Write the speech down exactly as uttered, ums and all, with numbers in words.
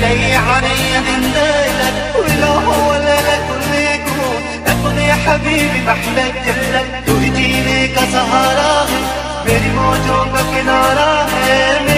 لي عريض النادى ولا هو ولا لكم اكون يا حبيبي محلك جبلك تهديلي كسهران ميري موجودك نارا.